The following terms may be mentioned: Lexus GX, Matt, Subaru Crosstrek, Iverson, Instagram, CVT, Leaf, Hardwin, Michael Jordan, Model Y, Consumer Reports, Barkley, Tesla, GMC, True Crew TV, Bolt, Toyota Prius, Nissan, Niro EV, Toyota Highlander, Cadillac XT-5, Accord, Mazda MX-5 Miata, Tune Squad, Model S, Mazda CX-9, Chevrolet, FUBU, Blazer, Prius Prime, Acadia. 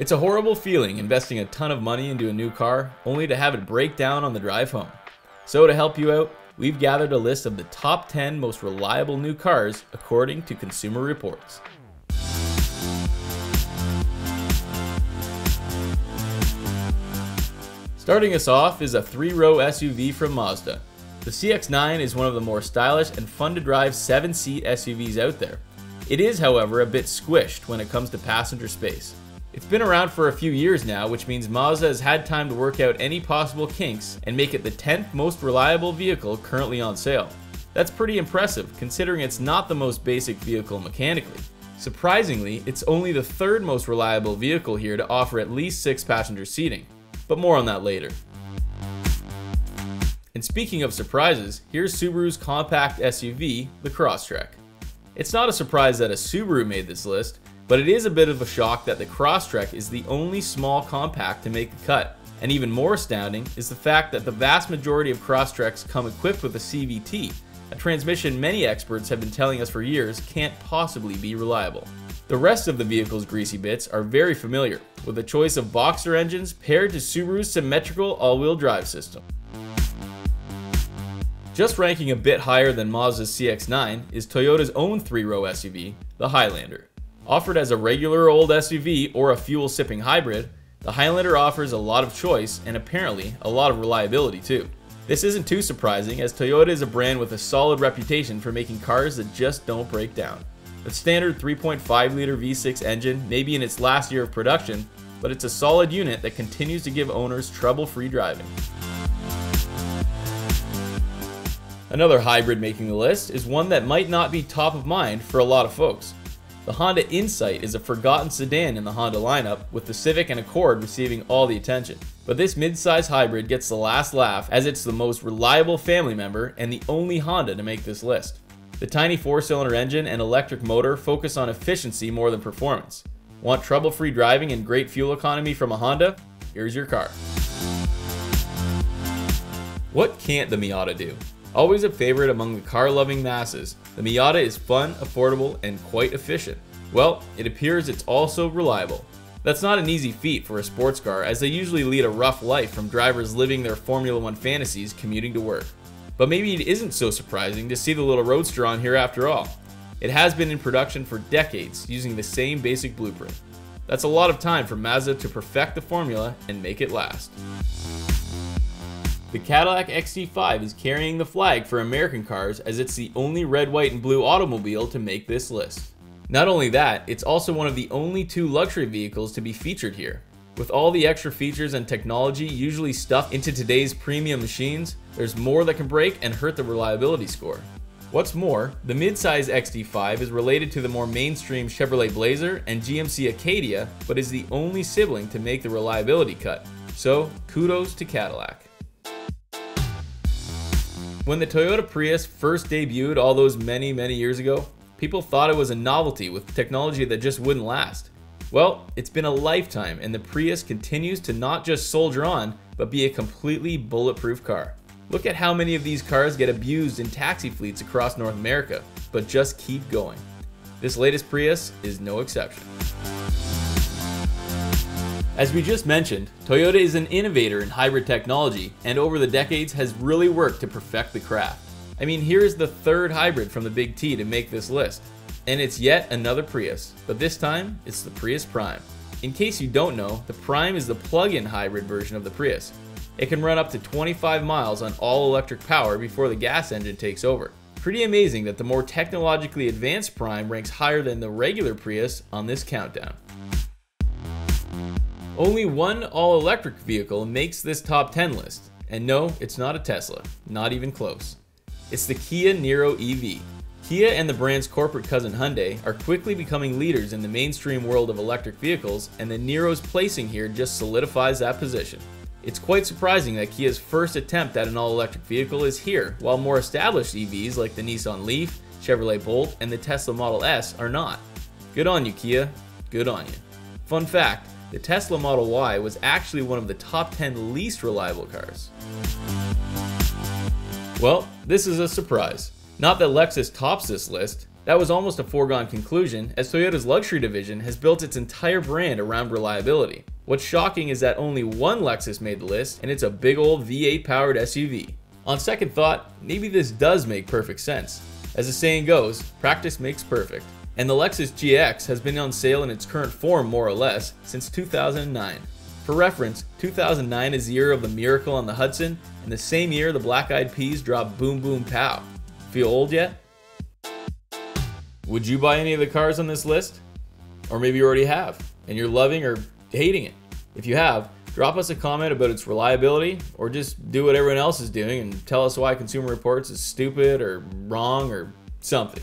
It's a horrible feeling investing a ton of money into a new car only to have it break down on the drive home. So to help you out, we've gathered a list of the top 10 most reliable new cars according to Consumer Reports. Starting us off is a 3-row SUV from Mazda. The CX-9 is one of the more stylish and fun to drive 7-seat SUVs out there. It is, however, a bit squished when it comes to passenger space. It's been around for a few years now, which means Mazda has had time to work out any possible kinks and make it the 10th most reliable vehicle currently on sale. That's pretty impressive, considering it's not the most basic vehicle mechanically. Surprisingly, it's only the third most reliable vehicle here to offer at least 6 passenger seating, but more on that later. And speaking of surprises, here's Subaru's compact SUV, the Crosstrek. It's not a surprise that a Subaru made this list, but it is a bit of a shock that the Crosstrek is the only small compact to make the cut. And even more astounding is the fact that the vast majority of Crosstreks come equipped with a CVT, a transmission many experts have been telling us for years can't possibly be reliable. The rest of the vehicle's greasy bits are very familiar, with a choice of boxer engines paired to Subaru's symmetrical all-wheel drive system. Just ranking a bit higher than Mazda's CX-9 is Toyota's own 3-row SUV, the Highlander. Offered as a regular old SUV or a fuel-sipping hybrid, the Highlander offers a lot of choice and apparently a lot of reliability too. This isn't too surprising as Toyota is a brand with a solid reputation for making cars that just don't break down. The standard 3.5-liter V6 engine may be in its last year of production, but it's a solid unit that continues to give owners trouble-free driving. Another hybrid making the list is one that might not be top of mind for a lot of folks. The Honda Insight is a forgotten sedan in the Honda lineup, with the Civic and Accord receiving all the attention. But this mid-size hybrid gets the last laugh as it's the most reliable family member and the only Honda to make this list. The tiny 4-cylinder engine and electric motor focus on efficiency more than performance. Want trouble-free driving and great fuel economy from a Honda? Here's your car. What can't the Miata do? Always a favorite among the car-loving masses, the Miata is fun, affordable, and quite efficient. Well, it appears it's also reliable. That's not an easy feat for a sports car, as they usually lead a rough life from drivers living their Formula One fantasies commuting to work. But maybe it isn't so surprising to see the little roadster on here after all. It has been in production for decades, using the same basic blueprint. That's a lot of time for Mazda to perfect the formula and make it last. The Cadillac XT-5 is carrying the flag for American cars as it's the only red, white, and blue automobile to make this list. Not only that, it's also one of the only 2 luxury vehicles to be featured here. With all the extra features and technology usually stuffed into today's premium machines, there's more that can break and hurt the reliability score. What's more, the midsize XT-5 is related to the more mainstream Chevrolet Blazer and GMC Acadia, but is the only sibling to make the reliability cut. So, kudos to Cadillac. When the Toyota Prius first debuted all those many years ago, people thought it was a novelty with technology that just wouldn't last. Well, it's been a lifetime and the Prius continues to not just soldier on, but be a completely bulletproof car. Look at how many of these cars get abused in taxi fleets across North America, but just keep going. This latest Prius is no exception. As we just mentioned, Toyota is an innovator in hybrid technology and over the decades has really worked to perfect the craft. I mean, here is the third hybrid from the Big T to make this list. And it's yet another Prius, but this time it's the Prius Prime. In case you don't know, the Prime is the plug-in hybrid version of the Prius. It can run up to 25 miles on all-electric power before the gas engine takes over. Pretty amazing that the more technologically advanced Prime ranks higher than the regular Prius on this countdown. Only one all-electric vehicle makes this top 10 list. And no, it's not a Tesla, not even close. It's the Kia Niro EV. Kia and the brand's corporate cousin Hyundai are quickly becoming leaders in the mainstream world of electric vehicles, and the Niro's placing here just solidifies that position. It's quite surprising that Kia's first attempt at an all-electric vehicle is here, while more established EVs like the Nissan Leaf, Chevrolet Bolt, and the Tesla Model S are not. Good on you, Kia. Good on you. Fun fact, the Tesla Model Y was actually one of the top 10 least reliable cars. Well, this is a surprise. Not that Lexus tops this list, That was almost a foregone conclusion, as Toyota's luxury division has built its entire brand around reliability. What's shocking is that only one Lexus made the list, and it's a big old V8 powered SUV. On second thought, maybe this does make perfect sense. As the saying goes, practice makes perfect. And the Lexus GX has been on sale in its current form, more or less, since 2009. For reference, 2009 is the year of the Miracle on the Hudson, and the same year the Black Eyed Peas dropped Boom Boom Pow. Feel old yet? Would you buy any of the cars on this list? Or maybe you already have, and you're loving or hating it. If you have, drop us a comment about its reliability, or just do what everyone else is doing and tell us why Consumer Reports is stupid or wrong or something.